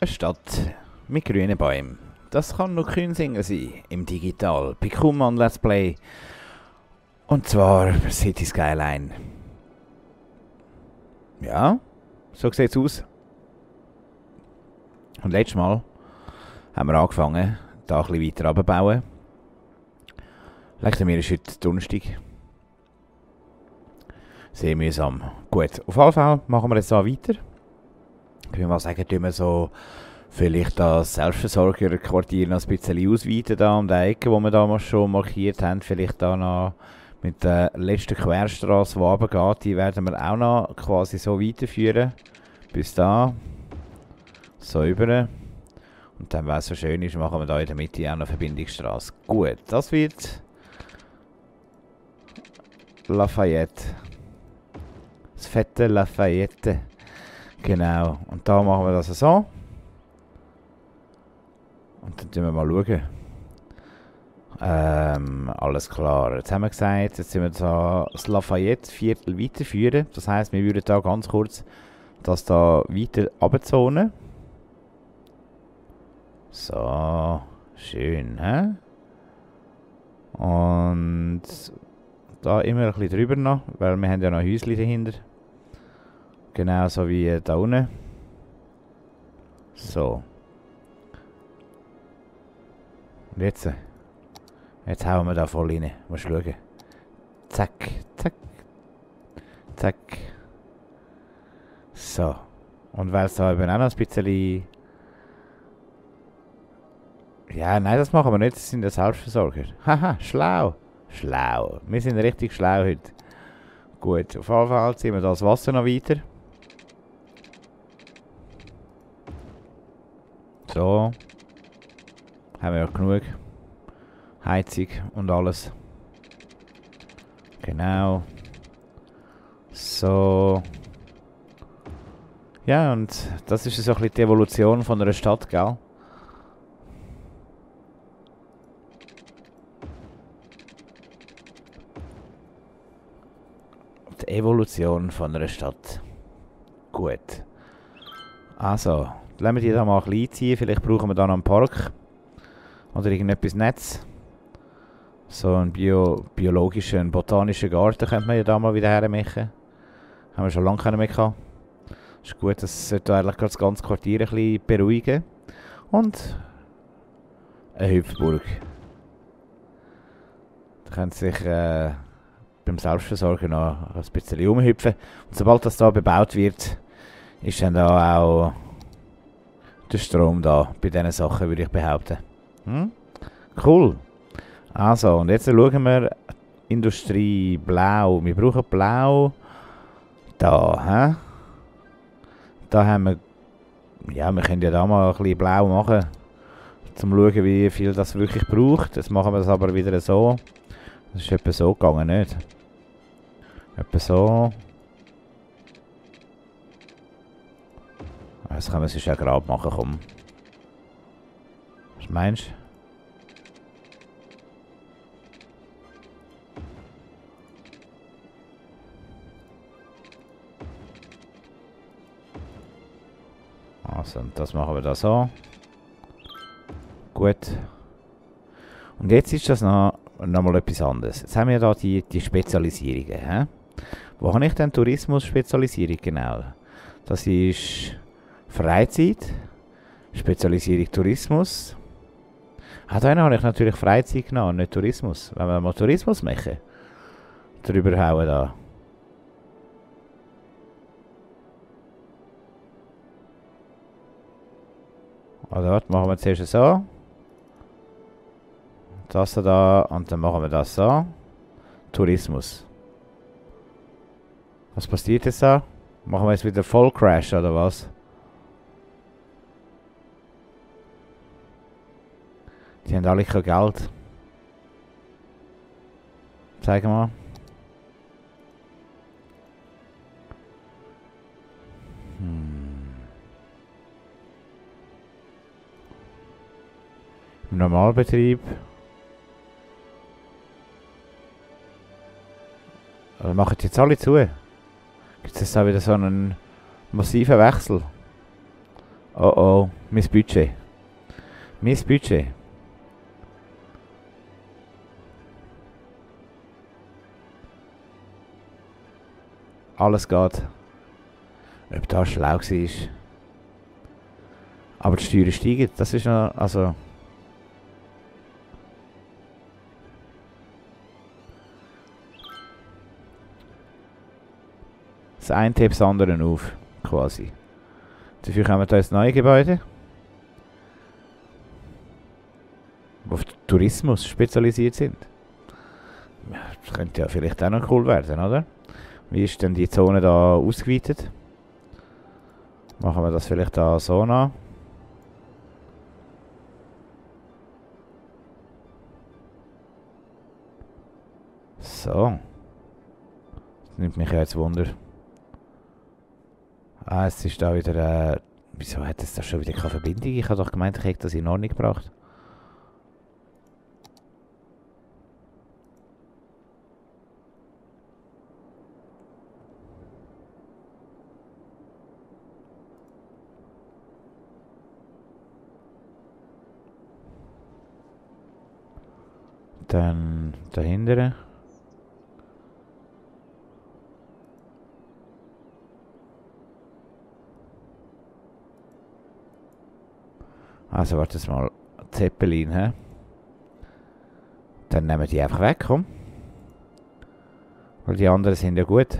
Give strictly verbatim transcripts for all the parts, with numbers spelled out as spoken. Eine Stadt mit grünen Bäumen. Das kann nur Künsingen sein, im Digital, bei Kuhnmann Let's Play. Und zwar City Skyline. Ja, so sieht es aus. Und letztes Mal haben wir angefangen, da ein bisschen weiter runterzubauen. Leider mir ist heute Donnerstag. Sehr mühsam. Gut, auf jeden Fall machen wir jetzt da weiter. Ich würde mal sagen, tun wir so vielleicht das Selbstversorgerquartier noch ein bisschen ausweiten da um die Ecke, die wir damals schon markiert haben. Vielleicht da noch mit der letzten Querstraße, die runtergeht, die werden wir auch noch quasi so weiterführen. Bis da. So rüber. Und dann, was so schön ist, machen wir da in der Mitte auch noch eine Verbindungsstraße. Gut, das wird Lafayette. Das fette Lafayette. Genau, und da machen wir das so. Und dann schauen wir mal. Schauen. Ähm, alles klar. Jetzt haben wir gesagt, jetzt sind wir da das Lafayette-Viertel weiterführen. Das heisst, wir würden da ganz kurz das da weiter runterzonen. So, schön, hä? Und da immer ein bisschen drüber noch, weil wir haben ja noch Häuschen dahinter. Genauso wie da unten. So. Und jetzt? Jetzt hauen wir da voll rein. Mal schauen. Zack, zack. Zack. So. Und weil es da eben auch noch ein bisschen... Ja, nein, das machen wir nicht. Das sind ja Selbstversorger. Haha, schlau. Schlau. Wir sind richtig schlau heute. Gut, auf jeden Fall ziehen wir das Wasser noch weiter. So. Haben wir ja genug. Heizung und alles. Genau. So. Ja, und das ist so ein bisschen die Evolution von einer Stadt, gell? Die Evolution von einer Stadt. Gut. Also, lassen wir die da mal ein bisschen einziehen. Vielleicht brauchen wir da noch einen Park. Oder irgendetwas Netz. So einen bio biologischen, einen botanischen Garten könnte man ja da mal wieder hermachen. Haben wir schon lange keine mehr gehabt. Ist gut, das sollte eigentlich das ganze Quartier ein bisschen beruhigen. Und eine Hüpfburg. Da können Sie sich äh, beim Selbstversorger noch ein bisschen umhüpfen. Und sobald das da bebaut wird, ist dann da auch der Strom da bei diesen Sachen, würde ich behaupten. Hm? Cool. Also, und jetzt schauen wir Industrie Blau. Wir brauchen Blau da, hä? Da haben wir, ja, wir können ja da mal ein bisschen Blau machen, zum schauen, wie viel das wirklich braucht. Jetzt machen wir das aber wieder so. Das ist etwa so gegangen, nicht? Etwa so. Jetzt können wir es ja gerade machen, komm. Was meinst du? Also, und das machen wir da so. Gut. Und jetzt ist das noch, noch mal etwas anderes. Jetzt haben wir da die, die Spezialisierungen. Hä? Wo habe ich denn Tourismus-Spezialisierung genau? Das ist Freizeit. Spezialisierung Tourismus. Ah, da habe ich natürlich Freizeit genommen, nicht Tourismus. Wenn wir mal Tourismus machen, drüber hauen da. Also, das machen wir zuerst so. Das da und dann machen wir das so. Tourismus. Was passiert jetzt da? Machen wir jetzt wieder voll Crash oder was? Die haben alle kein Geld. Zeig mal. Hm. Im Normalbetrieb. Oder machen die jetzt alle zu? Gibt es jetzt da wieder so einen massiven Wechsel? Oh oh. Mein Budget. Mein Budget. Alles geht. Ob das schlau war. Aber die Steuern steigen, das ist noch, also... Das eine hebt das andere auf, quasi. Dafür kommen wir hier ins neue Gebäude, die auf Tourismus spezialisiert sind. Das könnte ja vielleicht auch noch cool werden, oder? Wie ist denn die Zone da ausgeweitet? Machen wir das vielleicht da so nach. So. Das nimmt mich jetzt Wunder. Ah, es ist da wieder... Äh, wieso hat es da schon wieder keine Verbindung? Ich habe doch gemeint, ich hätte das in Ordnung gebracht. Dann dahinter. Also warte mal, Zeppelin, hä? Dann nehmen wir die einfach weg, komm. Weil die anderen sind ja gut.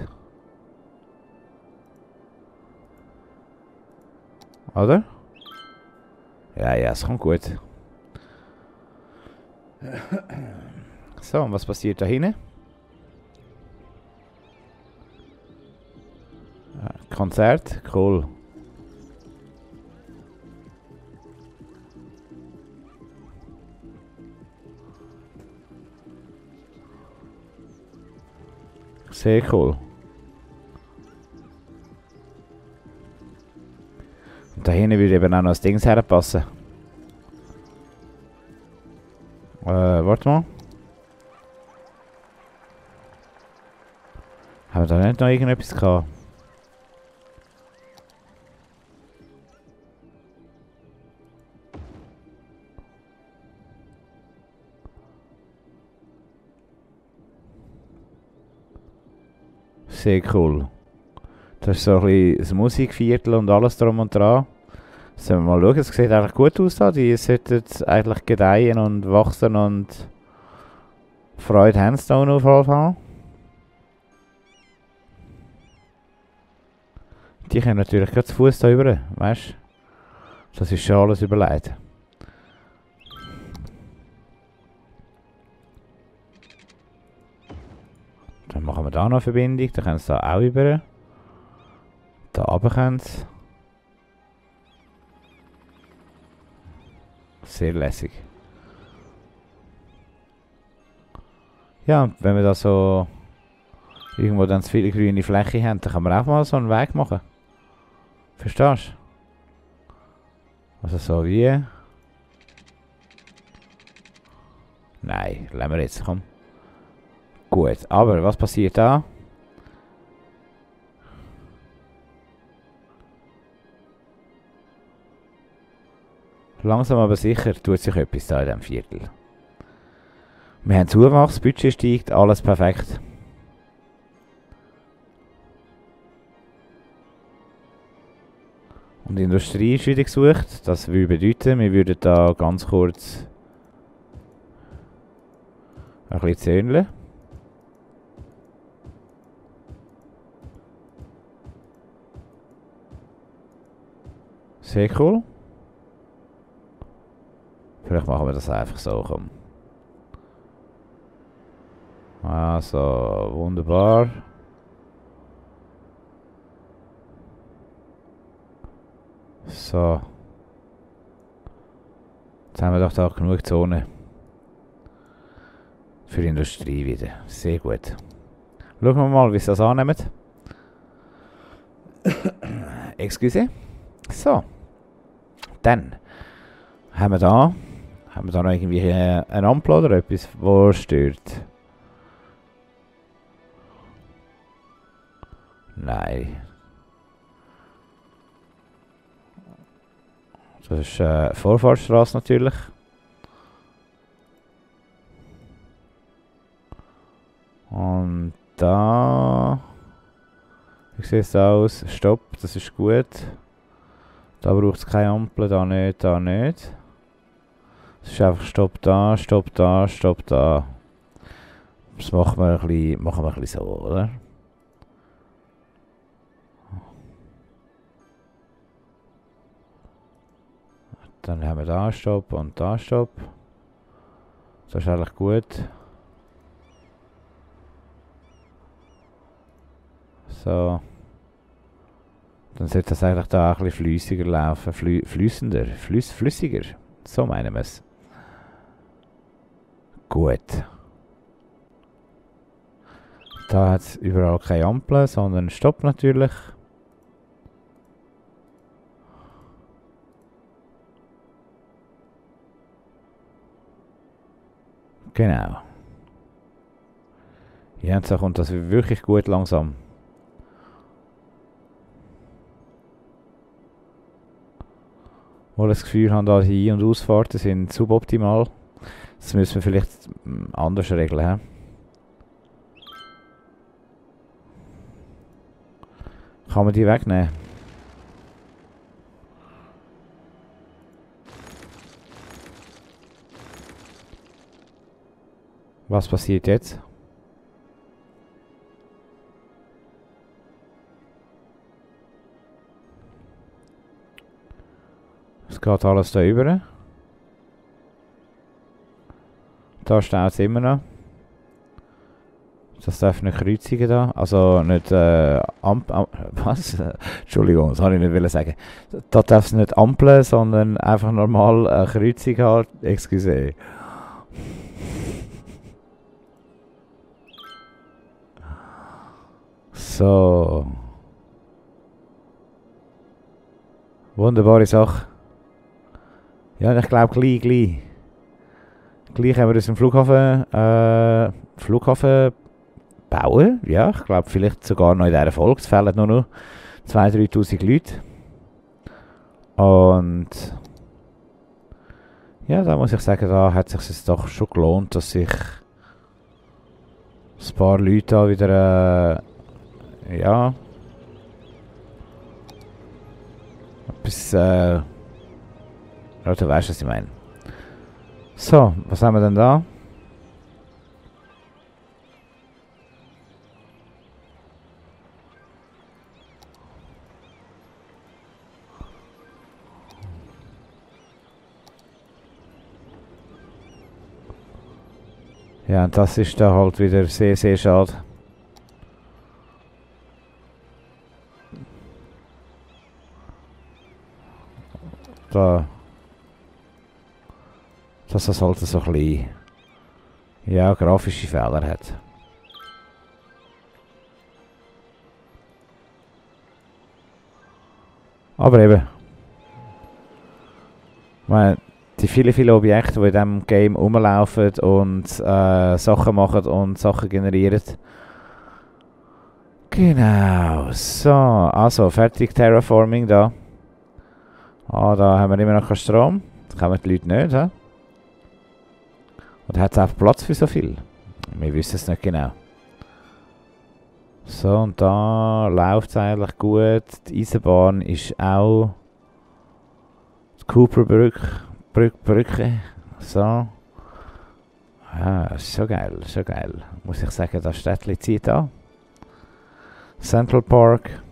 Oder? Ja, ja, es kommt gut. So, und was passiert da hinten? Konzert, cool. Sehr cool. Und da hinten würde eben auch noch das Ding herpassen. Äh, warte mal. Haben wir da nicht noch irgendetwas gehabt? Sehr cool. Das ist so ein bisschen das Musikviertel und alles drum und dran. Sollen wir mal schauen, es sieht eigentlich gut aus da. Die sollten eigentlich gedeihen und wachsen und Freude haben sie auf jeden Fall. Die können natürlich gerade zu Fuß da rüber, weißt du? Das ist schon alles überlegt. Dann machen wir da noch eine Verbindung, dann können sie da auch rüber. Da runter können sie. Sehr lässig. Ja, wenn wir da so irgendwo dann zu viele grüne Fläche haben, dann kann man auch mal so einen Weg machen. Verstehst du? Also so wie... Nein, lassen wir jetzt, komm. Gut, aber was passiert da? Langsam aber sicher tut sich etwas da in diesem Viertel. Wir haben Zuwachs, das Budget steigt, alles perfekt. Und die Industrie ist wieder gesucht. Das würde bedeuten, wir würden da ganz kurz ein bisschen zöhneln. Sehr cool. Vielleicht machen wir das einfach so, komm. Also, wunderbar. So. Jetzt haben wir doch da genug Zone. Für die Industrie wieder. Sehr gut. Schauen wir mal, wie sie das annehmen. Excuse. So. Dann. Haben wir da... Haben wir da noch irgendwie äh, eine Ampel oder etwas, wo stört? Nein. Das ist äh, Vorfahrtsstraße natürlich. Und da... Wie sieht es aus? Stopp, das ist gut. Da braucht es keine Ampel, da nicht, da nicht. Es ist einfach Stopp da, Stopp da, Stopp da. Das machen wir ein bisschen, machen wir ein bisschen so, oder? Dann haben wir da Stopp und da Stopp. Das ist eigentlich gut. So. Dann sollte das eigentlich da ein bisschen flüssiger laufen. Flü flüssender. Flüss flüssiger. So meinen wir es. Gut. Da hat es überall keine Ampel, sondern Stopp natürlich. Genau. Jetzt kommt das wirklich gut langsam. Obwohl ich das Gefühl habe, dass Ein- und Ausfahrten sind suboptimal. Das müssen wir vielleicht anders regeln. He? Kann man die wegnehmen? Was passiert jetzt? Es geht alles da über. Da staut es immer noch. Das darf nicht kreuzigen da. Also nicht äh, Amp... Am was? Entschuldigung, das wollte ich nicht sagen. Da darf es nicht ampeln, sondern einfach normal äh, Kreuzung haben. Excuse. So. Wunderbare Sache. Ja, ich glaube gleich, gleich. Gleich haben wir das im Flughafen, äh, Flughafen bauen. Ja, ich glaube vielleicht sogar noch in dieser Folge. Es fehlen nur noch zweitausend, dreitausend Leute. Und ja, da muss ich sagen, da hat es sich doch schon gelohnt, dass sich ein paar Leute da wieder, äh, ja, etwas, äh, ja, du weißt, was ich meine. So, was haben wir denn da? Ja, und das ist da halt wieder sehr, sehr schade. Da. Dass das halt so ein bisschen, ja, grafische Fehler hat. Aber eben, ich meine, die vielen, vielen Objekte, die in diesem Game rumlaufen und äh, Sachen machen und Sachen generieren. Genau, so, also fertig Terraforming da. Ah, da haben wir immer noch keinen Strom, das kommen die Leute nicht, he? Oder hat es auch Platz für so viel? Wir wissen es nicht genau. So, und da läuft es eigentlich gut. Die Eisenbahn ist auch... Die Cooperbrück... Brück, Brücke. So. Ah, so geil, so geil. Muss ich sagen, das Städtchen zieht an. Central Park.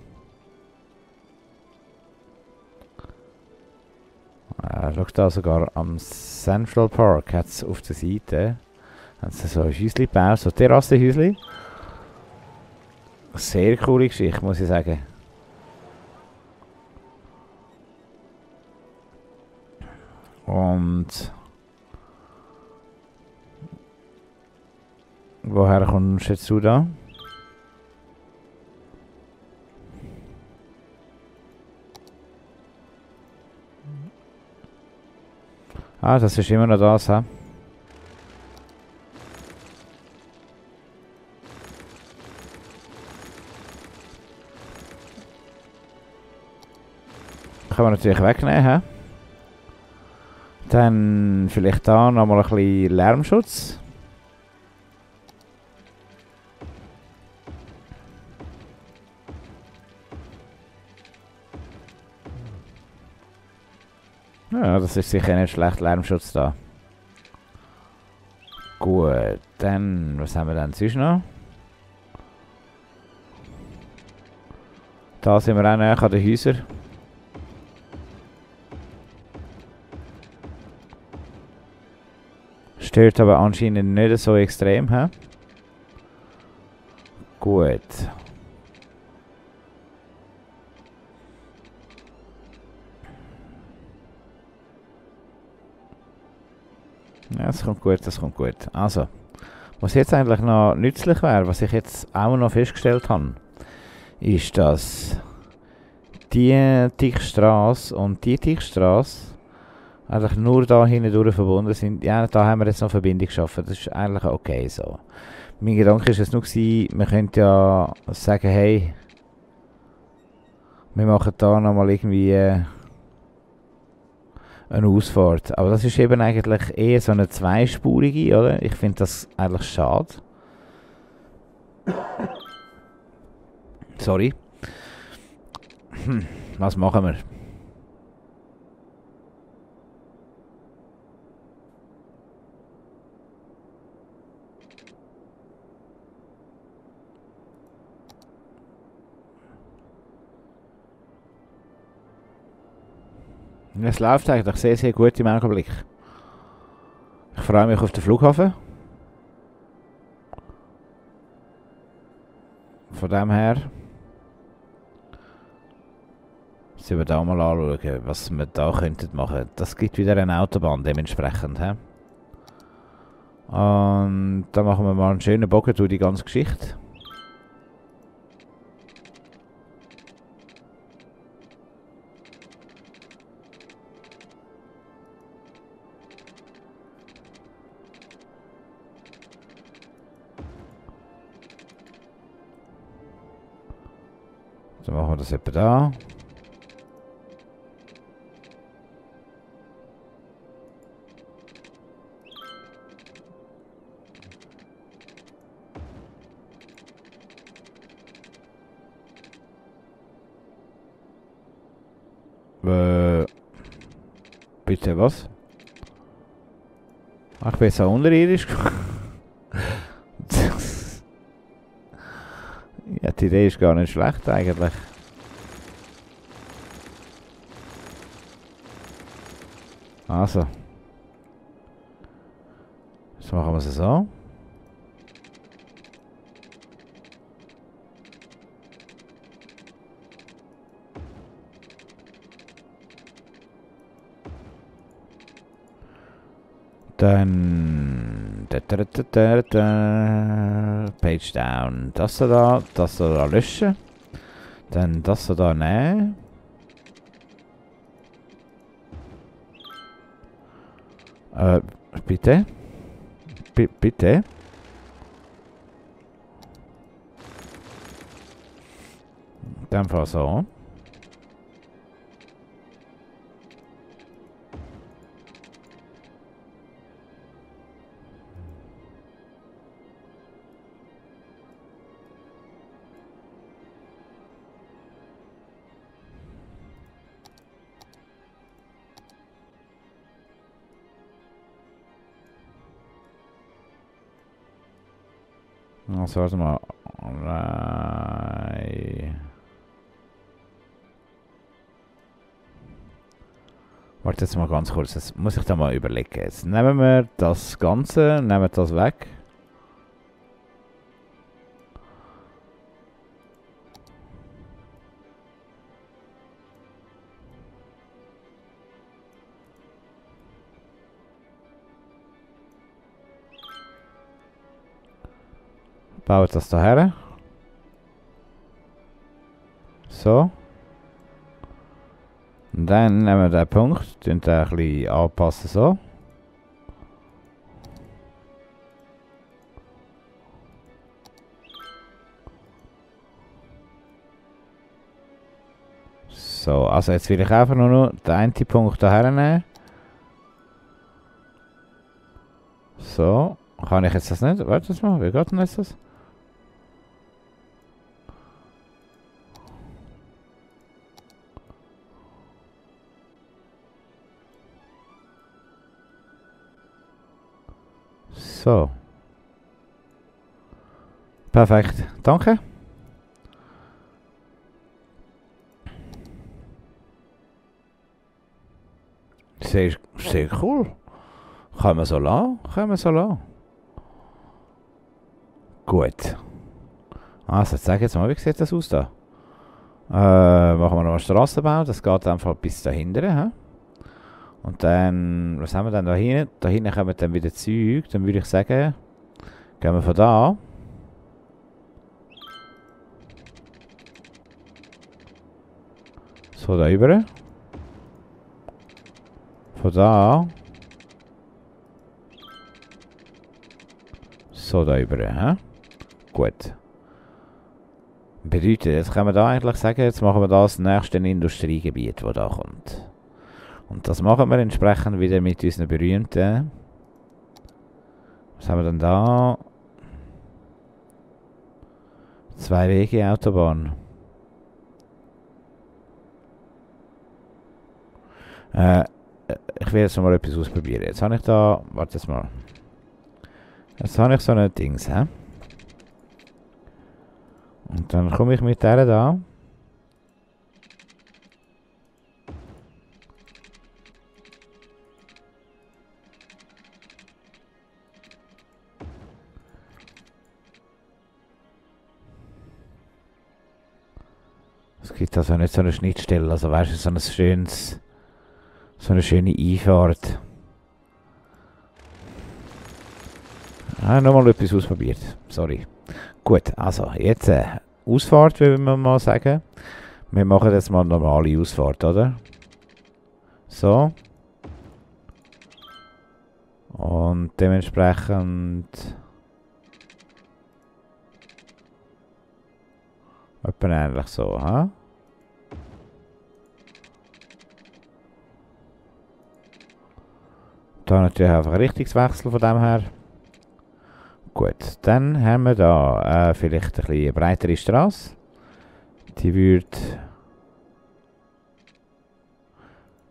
Äh, schau da, sogar am Central Park hat es auf der Seite haben sie so ein Häuschen gebaut, so ein Terrassenhäuschen. Sehr coole Geschichte, muss ich sagen. Und... Woher kommst jetzt du da? Ah, das ist immer noch das, hä? Können wir natürlich wegnehmen, hä? Dann vielleicht da nochmal ein bisschen Lärmschutz. Ja, das ist sicher nicht schlecht, Lärmschutz da. Gut, dann, was haben wir denn sonst noch? Da sind wir auch näher an den Häusern. Stört aber anscheinend nicht so extrem, hä? Gut. Ja, das kommt gut, das kommt gut. Also, was jetzt eigentlich noch nützlich wäre, was ich jetzt auch noch festgestellt habe, ist, dass die Tickstrasse und die Tickstrasse eigentlich nur da hinten durch verbunden sind. Ja, da haben wir jetzt noch Verbindung geschaffen, das ist eigentlich okay so. Mein Gedanke war es nur, wir könnten ja sagen, hey, wir machen da nochmal irgendwie eine Ausfahrt. Aber das ist eben eigentlich eher so eine zweispurige, oder? Ich finde das eigentlich schade. Sorry. Hm, was machen wir? Es läuft eigentlich sehr, sehr gut im Augenblick. Ich freue mich auf den Flughafen. Von dem her müssen wir da mal anschauen, was wir da könnten machen. Das gibt wieder eine Autobahn dementsprechend. He? Und da machen wir mal einen schönen Bogen durch die ganze Geschichte. Dann machen wir das etwa da. Äh, bitte was? Ach, ich bin so unterirdisch. Die Idee ist gar nicht schlecht eigentlich. Also. Jetzt machen wir es so. Dann... Page down. Das da, das da löschen. Dann das da nehmen. Äh, bitte? B bitte? Dann fahr so. Also warte mal. Warte jetzt mal ganz kurz, das muss ich da mal überlegen. Jetzt nehmen wir das Ganze, nehmen das weg. Bauen das da her. So. Und dann nehmen wir den Punkt und den ein bisschen anpassen. So. So, also jetzt will ich einfach nur noch den einen Punkt da hernehmen. So. Kann ich jetzt das nicht? Warte mal, wie geht denn jetzt das? So. Perfekt. Danke. Sehr, sehr cool. Können wir so lassen? Können wir so lassen? Gut. Also, zeig jetzt mal, wie sieht das aus da? Äh, machen wir noch einen Strassenbau. Das geht einfach bis da hinten. Und dann, was haben wir denn da hinten? Da hinten kommen dann wieder Zeug. Dann würde ich sagen, gehen wir von da. So, da rüber. Von da. So, da rüber. Hä? Gut. Bedeutet, jetzt können wir da eigentlich sagen, jetzt machen wir das nächste Industriegebiet, das da kommt. Und das machen wir entsprechend wieder mit unseren berühmten. Was haben wir denn da? Zwei Wege Autobahn. Äh, ich will jetzt noch mal etwas ausprobieren. Jetzt habe ich da. Warte jetzt mal. Jetzt habe ich so ein Dings, hä? Und dann komme ich mit der da. Es gibt also nicht so eine Schnittstelle, also weißt du, so ein schönes, so eine schöne Einfahrt. Ah, nochmal etwas ausprobiert, sorry. Gut, also jetzt äh, Ausfahrt, würde man mal sagen. Wir machen jetzt mal eine normale Ausfahrt, oder? So. Und dementsprechend etwa ähnlich so, ha? Da natürlich einfach ein Richtungswechsel von dem her. Gut, dann haben wir da äh, vielleicht ein bisschen breitere Straße. Die würde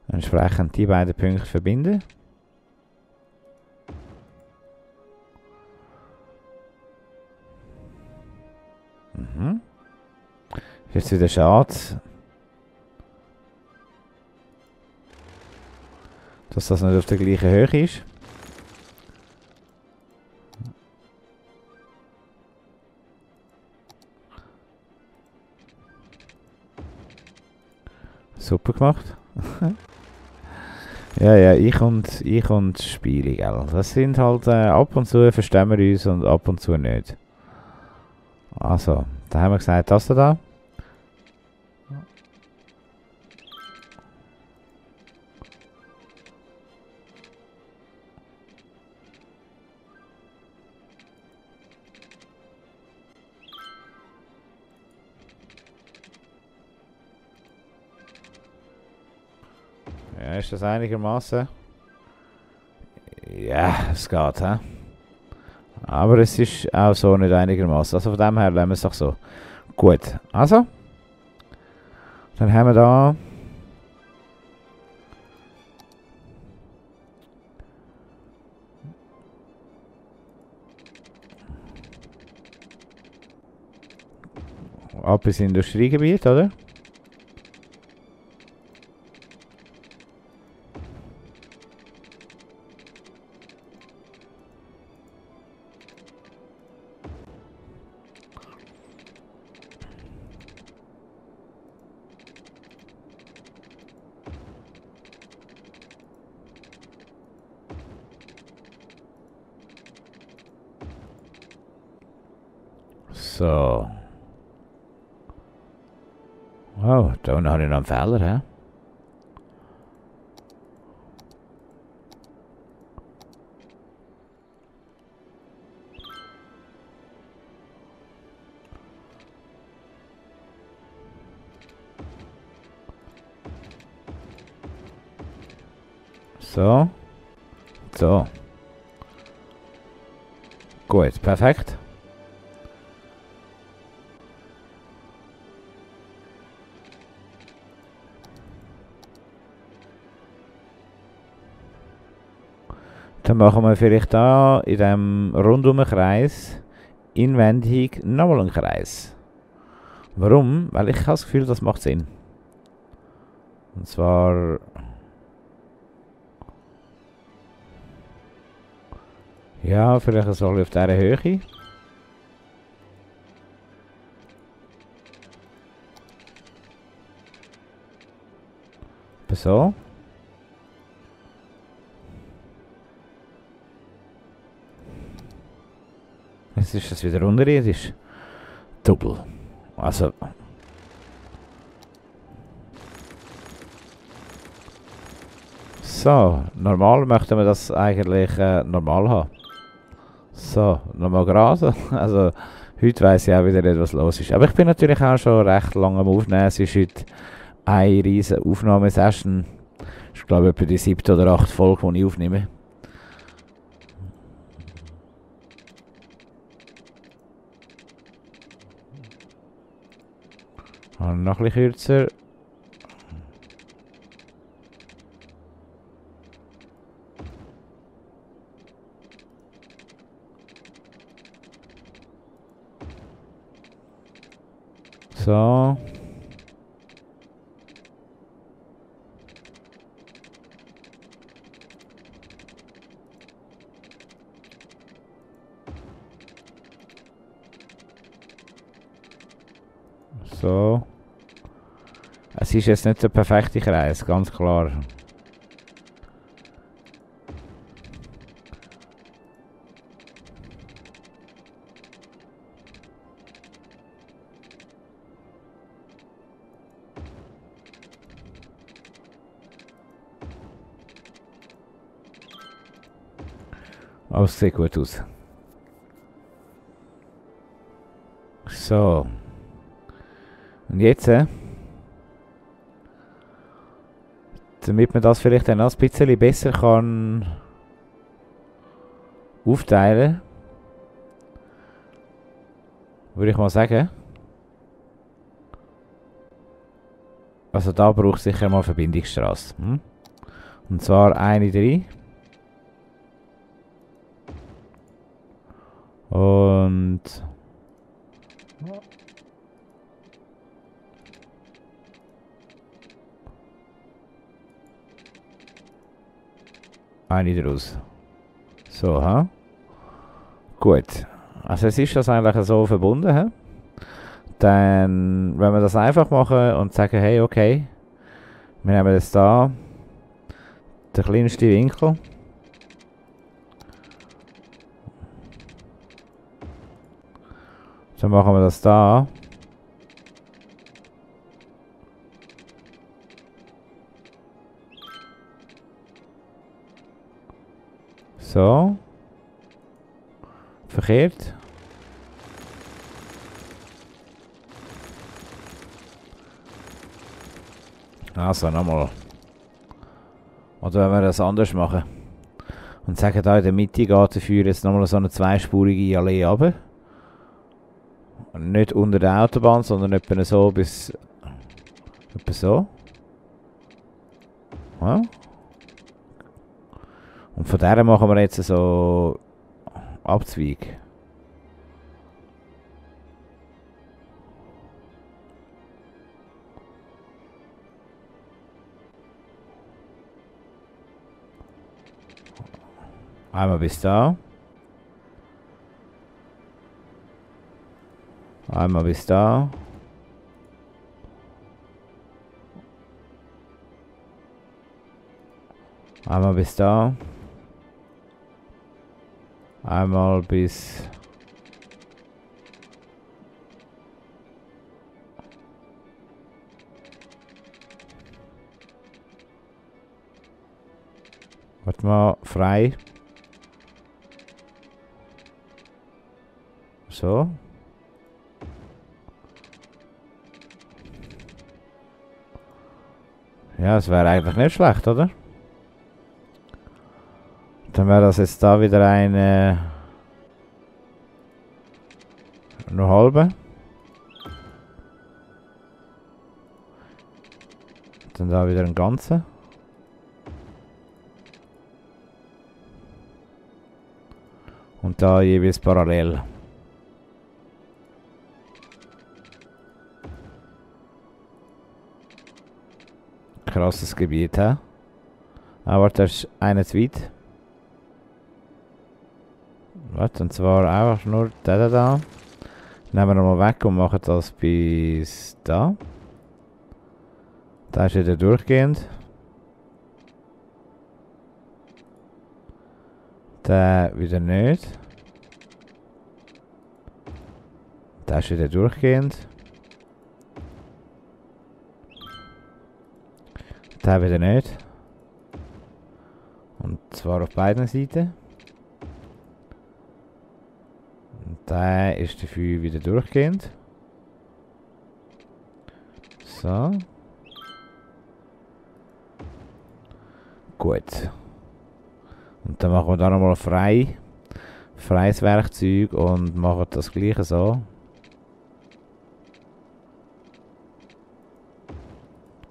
entsprechend die beiden Punkte verbinden. Mhm. Jetzt wieder schade, dass das nicht auf der gleichen Höhe ist. Super gemacht. Ja, ja, ich und, ich und Spiele, gell. Das sind halt, äh, ab und zu verstehen wir uns und ab und zu nicht. Also, da haben wir gesagt, das da. Ist das einigermaßen? Ja, es geht, hä? Aber es ist auch so nicht einigermaßen. Also von dem her lassen wir es doch so. Gut, also. Dann haben wir da. Ab ins Industriegebiet, oder? So. Oh, da unten habe ich noch einen Fehler, hä? So. So. Gut, perfekt. Dann machen wir vielleicht da in diesem rundum Kreis inwendig nochmal einen Kreis. Warum? Weil ich habe das Gefühl, das macht Sinn. Und zwar ja, vielleicht soll ich auf dieser Höhe. So. Jetzt ist das wieder unterirdisch. Double. Also. So, normal möchten wir das eigentlich äh, normal haben. So, nochmal grasen. Also, heute weiss ich auch wieder nicht, was los ist. Aber ich bin natürlich auch schon recht lange am Aufnehmen. Es ist heute eine riesen Aufnahmesession. Ich glaube, etwa die siebte oder achte Folge, die ich aufnehme. Und noch ein bisschen kürzer. So. So. Es ist jetzt nicht der perfekte Kreis, ganz klar. Alles sieht gut aus. So. Und jetzt, äh, damit man das vielleicht dann noch ein bisschen besser kann aufteilen, würde ich mal sagen. Also da braucht es sicher mal Verbindungsstrasse. Hm? Und zwar eine drei. Und eine draus. So, ha? Gut. Also es ist das eigentlich so verbunden, he? Dann, wenn wir das einfach machen und sagen, hey, okay, wir nehmen jetzt da den kleinsten Winkel. Dann machen wir das da. So. Verkehrt. Also nochmal. Oder wenn wir das anders machen. Und sagen, da in der Mitte geht dafür jetzt nochmal so eine zweispurige Allee runter. Nicht unter der Autobahn, sondern etwa so bis. Etwa so. Ja. Und von der machen wir jetzt so Abzweig. Einmal bis da. Einmal bis da. Einmal bis da. Einmal bis. Warte mal, frei. So. Ja, es wäre eigentlich nicht schlecht, oder? Dann wäre das jetzt da wieder eine Nur halbe. Dann da wieder ein ganzer. Und da jeweils parallel. Krasses Gebiet, hä? Aber da ist einer zu weit. Warte, und zwar einfach nur da da da. Nehmen wir mal weg und machen das bis da. Da ist wieder durchgehend. Da wieder nicht. Da ist wieder durchgehend. Da wieder nicht. Und zwar auf beiden Seiten. Und da ist dafür wieder durchgehend. So. Gut. Und dann machen wir da nochmal frei. Freies Werkzeug und machen das gleiche so.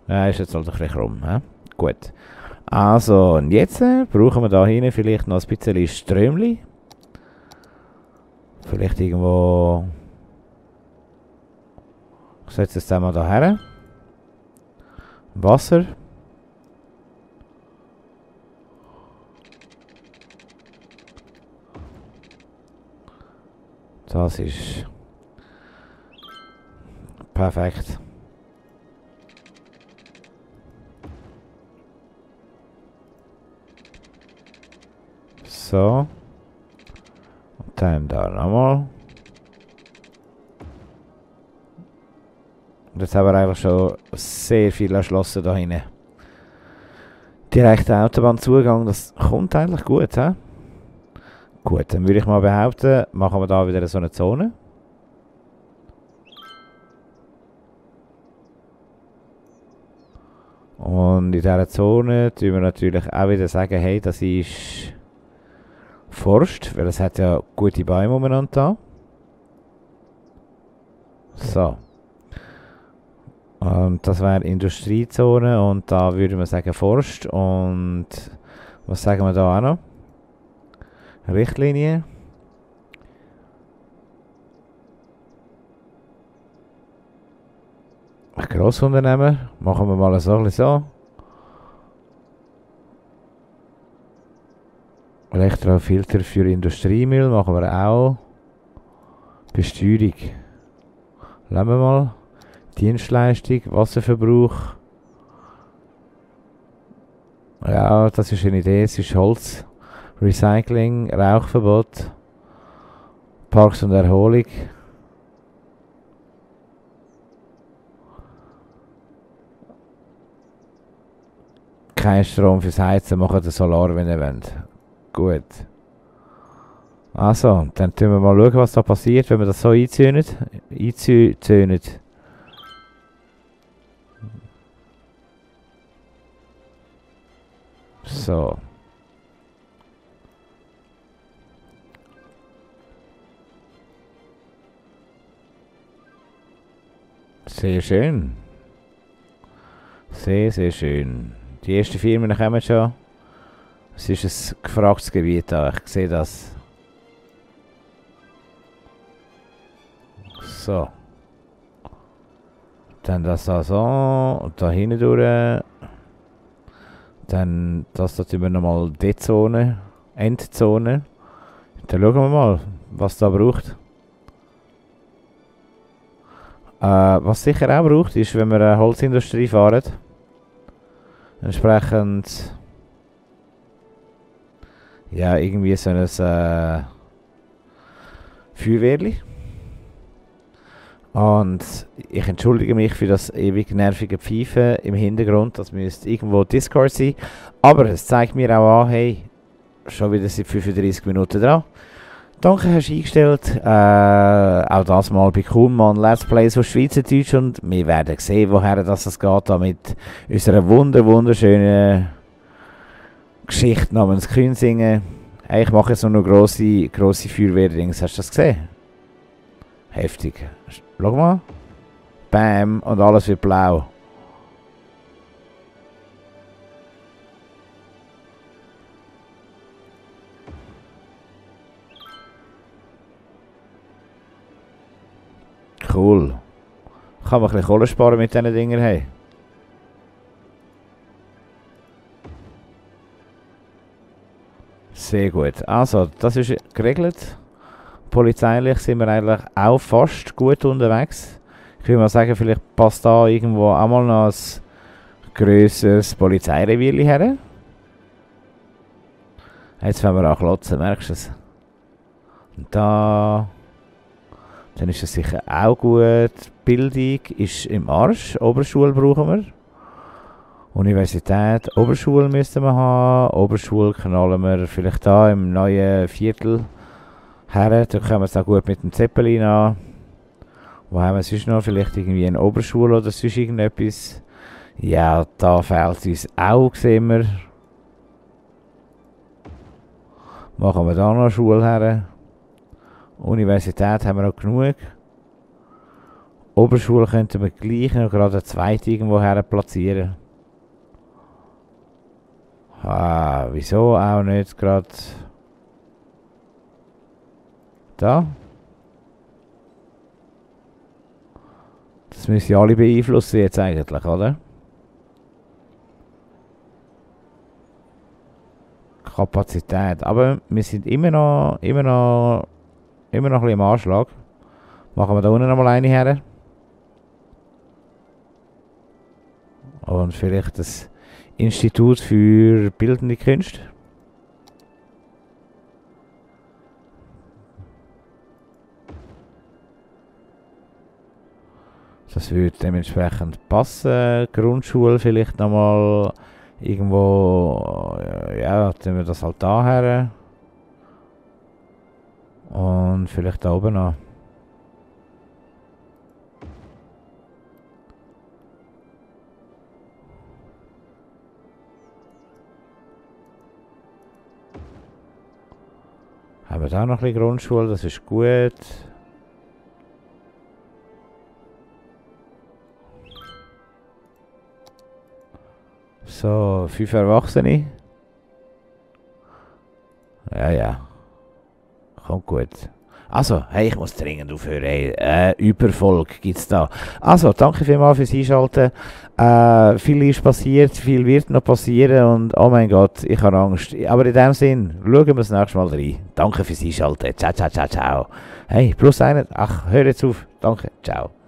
Ja, ist jetzt halt ein bisschen rum. He? Gut. Also, und jetzt äh, brauchen wir da hinten vielleicht noch ein bisschen Strömli. Vielleicht irgendwo... Ich setze es einmal da her. Wasser. Das ist perfekt. So. Und dann da nochmal. Und jetzt haben wir eigentlich schon sehr viel erschlossen da hinten. Direkter Autobahnzugang, das kommt eigentlich gut, hä? Gut, dann würde ich mal behaupten, machen wir da wieder so eine Zone. Und in dieser Zone tun wir natürlich auch wieder sagen, hey, das ist Forst, weil es hat ja gute Bäume momentan. So. Und das wäre Industriezone und da würde man sagen Forst und was sagen wir da auch noch? Richtlinie. Ein Grossunternehmer. Machen wir mal so ein bisschen so. Elektrofilter für Industriemüll machen wir auch. Besteuerung. Lassen wir mal. Dienstleistung, Wasserverbrauch. Ja, das ist eine Idee, es ist Holz. Recycling, Rauchverbot, Parks und Erholung. Kein Strom fürs Heizen, machen den Solar, wenn ihr wollt. Gut. Also, dann schauen wir mal, schauen, was da passiert, wenn wir das so einzäunen. Einzäunen. So. Sehr schön. Sehr, sehr schön. Die ersten Firmen kommen schon. Es ist ein gefragtes Gebiet da, ich sehe das. So. Dann das da so und da hinten durch. Dann das da wir nochmal die Zone, Endzone. Dann schauen wir mal, was da braucht. Uh, was sicher auch braucht, ist, wenn wir eine Holzindustrie fahren, entsprechend ja, irgendwie so ein äh, Feuerwehrli. Und ich entschuldige mich für das ewig nervige Pfeifen im Hintergrund, das müsste irgendwo Discord sein, aber es zeigt mir auch an, hey, schon wieder seit fünfunddreißig Minuten dran. Danke, hast du eingestellt. Äh, auch das mal bei Kuhnmann Let's Play so Schweizerdeutsch und wir werden sehen, woher das es geht, da mit unserer wunder wunderschönen Geschichte namens Künsingen. Hey, ich mache jetzt nur noch grosse, grosse Feuerwehrdings. Hast du das gesehen? Heftig. Schau mal. Bam. Und alles wird blau. Cool. Kann man ein bisschen Kohle sparen mit diesen Dingern. Hey. Sehr gut. Also, das ist geregelt. Polizeilich sind wir eigentlich auch fast gut unterwegs. Ich würde mal sagen, vielleicht passt da irgendwo auch mal noch ein grösseres Polizeirevier her. Jetzt fangen wir an klotzen, merkst du es? Und da... Dann ist das sicher auch gut. Bildung ist im Arsch. Oberschule brauchen wir. Universität, Oberschule müssten wir haben. Oberschule knallen wir vielleicht da im neuen Viertel her. Da können wir es auch gut mit dem Zeppelin an. Wo haben wir sonst noch? Vielleicht irgendwie eine Oberschule oder sonst irgendetwas. Ja, da fehlt uns auch, sehen wir. Machen wir da noch eine Schule her. Universität haben wir noch genug. Oberschule könnten wir gleich noch gerade eine zweite irgendwo her platzieren. Ah, wieso auch nicht gerade da? Das müssen ja alle beeinflussen jetzt eigentlich, oder? Kapazität. Aber wir sind immer noch, immer noch, immer noch ein bisschen im Anschlag. Machen wir da unten nochmal eine her. Und vielleicht das Institut für Bildende Kunst. Das würde dementsprechend passen. Grundschule vielleicht nochmal irgendwo. Ja, tun wir das halt da her. Und vielleicht da oben noch. Haben wir da noch ein bisschen Grundschule, das ist gut. So, fünf Erwachsene. Ja, ja. Kommt gut. Also, hey, ich muss dringend aufhören. Hey, äh, Überfolg gibt es da. Also, danke vielmals fürs Einschalten. Äh, viel ist passiert, viel wird noch passieren und oh mein Gott, ich habe Angst. Aber in dem Sinn, schauen wir das nächste Mal rein. Danke fürs Einschalten. Ciao, ciao, ciao, ciao. Hey, plus einen. Ach, hör jetzt auf. Danke, ciao.